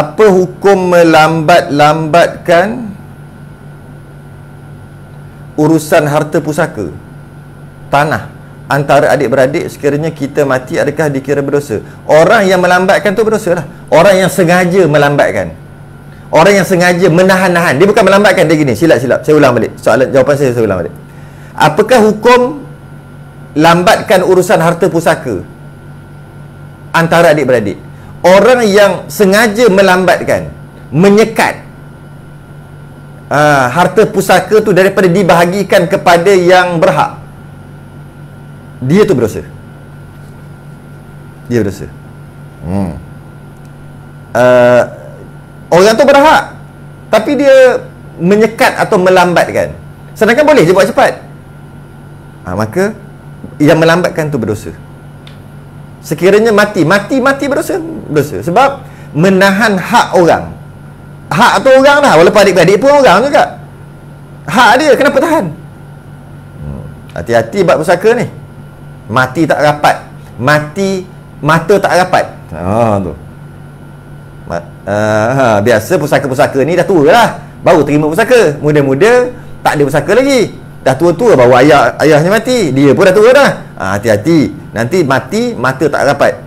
Apa hukum melambat-lambatkan urusan harta pusaka tanah antara adik-beradik sekiranya kita mati, adakah dikira berdosa? Orang yang melambatkan tu berdosa lah. Orang yang sengaja melambatkan, orang yang sengaja menahan-nahan, dia bukan melambatkan, dia gini, silap-silap. Saya ulang balik soalan, jawapan saya ulang balik. Apakah hukum lambatkan urusan harta pusaka antara adik-beradik? Orang yang sengaja melambatkan, menyekat harta pusaka tu daripada dibahagikan kepada yang berhak, dia tu berdosa. Dia berdosa. Orang tu berhak, tapi dia menyekat atau melambatkan, sedangkan boleh je buat cepat. Maka yang melambatkan tu berdosa. Sekiranya mati berdosa. Sebab menahan hak orang. Hak tu orang lah, walaupun adik-adik pun orang juga. Hak dia, kenapa tahan? Hati-hati bab pusaka ni. Mati tak rapat, mata tak rapat. Tu. Biasa pusaka-pusaka ni dah tua lah, baru terima pusaka. Muda-muda tak ada pusaka lagi, dah tua-tua baru ayahnya mati, dia pun dah tua dah. Hati-hati, nanti mati mata tak rapat.